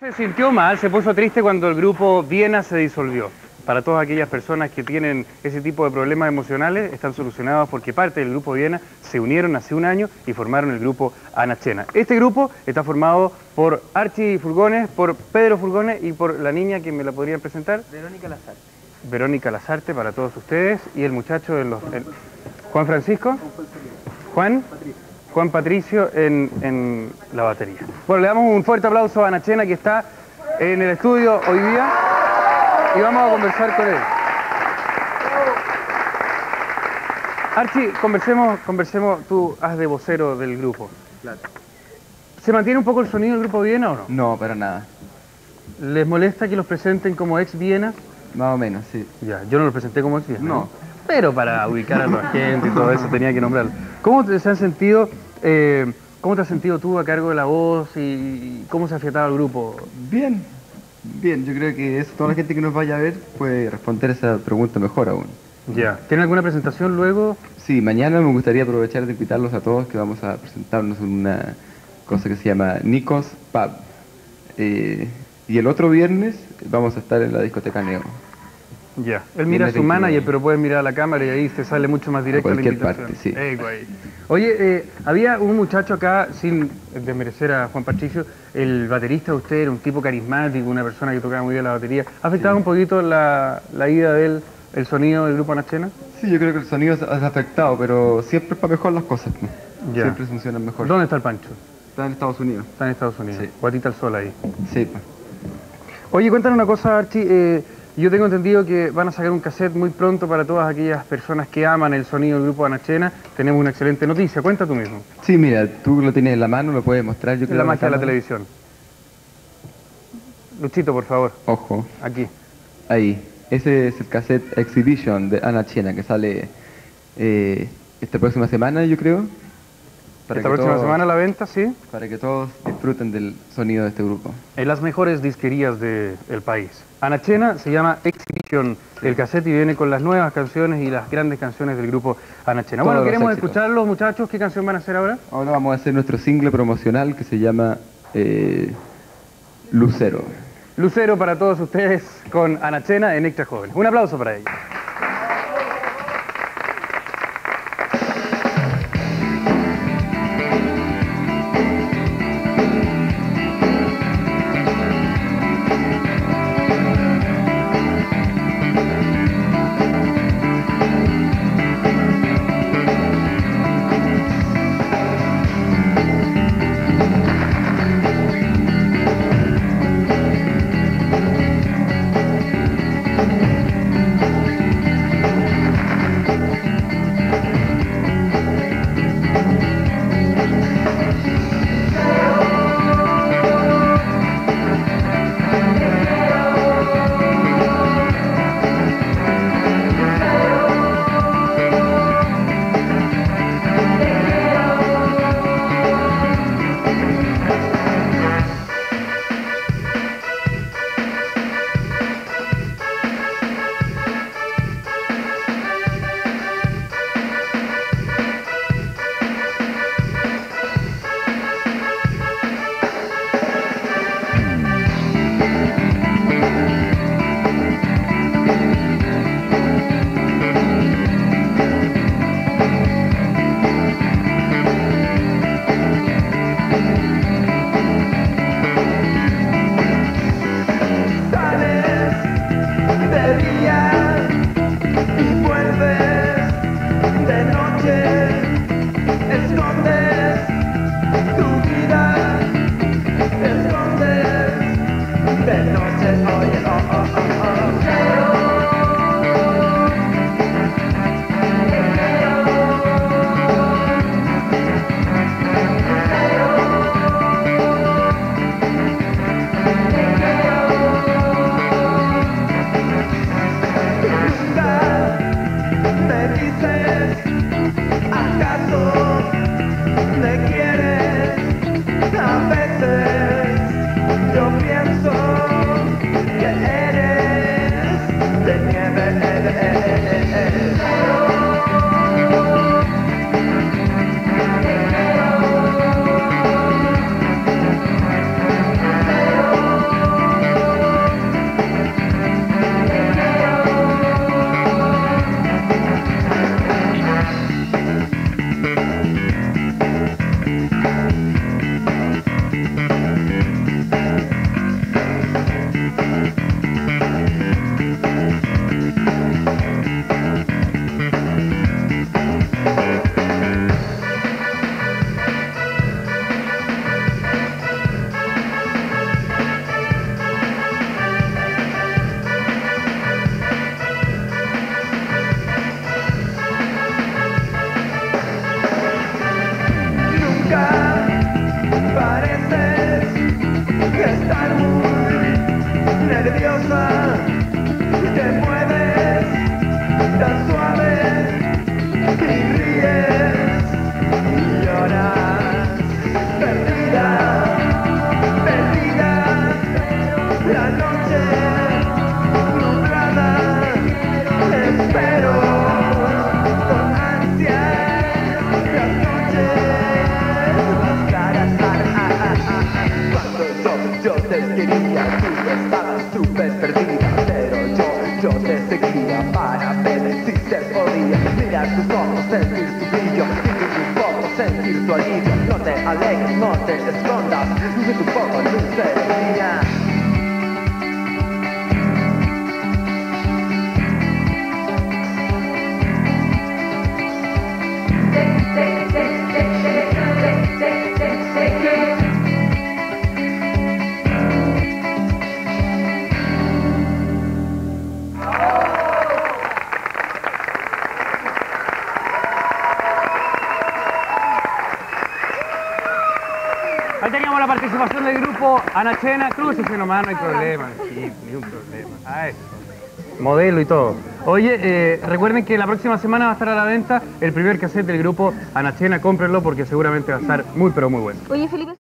Se sintió mal, se puso triste cuando el grupo Viena se disolvió. Para todas aquellas personas que tienen ese tipo de problemas emocionales, están solucionados porque parte del grupo Viena se unieron hace un año y formaron el grupo Anachena. Este grupo está formado por Archie Frugone, por Pedro Frugone y por la niña que me la podrían presentar. Verónica Lazarte. Verónica Lazarte para todos ustedes y el muchacho de los... Juan Francisco. Juan. Patricio. Juan Patricio en la batería. Bueno, le damos un fuerte aplauso a Anachena que está en el estudio hoy día y vamos a conversar con él. Archie, conversemos, tú haz de vocero del grupo. Claro. ¿Se mantiene un poco el sonido del grupo Viena o no? No, para nada. ¿Les molesta que los presenten como ex Viena? Más o menos, sí. Ya, yo no los presenté como ex Viena. No. Pero para ubicar a la gente y todo eso tenía que nombrarlo. ¿Cómo te has sentido tú a cargo de la voz y cómo se ha afectado el grupo? Bien, bien. Yo creo que eso, toda la gente que nos vaya a ver puede responder esa pregunta mejor aún. Ya. ¿Tienen alguna presentación luego? Sí, mañana me gustaría aprovechar de invitarlos a todos que vamos a presentarnos en una cosa que se llama Nikos Pub. Y el otro viernes vamos a estar en la discoteca Neo. Ya, él mira a su manager, pero puedes mirar a la cámara y ahí se sale mucho más directo la invitación. Parte, sí. Ey, oye, había un muchacho acá, sin desmerecer a Juan Patricio, el baterista de usted era un tipo carismático, una persona que tocaba muy bien la batería. ¿Ha afectado un poquito la ida del sonido del grupo Anachena? Sí, yo creo que el sonido es afectado, pero siempre es para mejor las cosas. Ya. Siempre funcionan mejor. ¿Dónde está el Pancho? Está en Estados Unidos. Está en Estados Unidos. Sí. Guatita al sol ahí. Sí. Oye, cuéntanos una cosa, Archie. Yo tengo entendido que van a sacar un cassette muy pronto para todas aquellas personas que aman el sonido del grupo Anachena. Tenemos una excelente noticia, cuenta tú mismo. Sí, mira, tú lo tienes en la mano, lo puedes mostrar. Yo creo la magia de la televisión. Luchito, por favor. Ojo. Aquí. Ahí. Ese es el cassette Exhibition de Anachena que sale esta próxima semana, yo creo. Esta próxima semana la venta, sí. Para que todos disfruten del sonido de este grupo. En las mejores disquerías del país. Anachena se llama Exhibition, el cassette, y viene con las nuevas canciones y las grandes canciones del grupo Anachena. Bueno, queremos escucharlos, muchachos. ¿Qué canción van a hacer ahora? Ahora vamos a hacer nuestro single promocional que se llama Lucero. Lucero para todos ustedes con Anachena en Extra Jóvenes. Un aplauso para ellos. Anachena, crúcese nomás, no hay problema, sí, ni un problema. Ay, modelo y todo. Oye, recuerden que la próxima semana va a estar a la venta el primer cassette del grupo Anachena, cómprenlo porque seguramente va a estar muy, pero muy bueno. Oye, Felipe.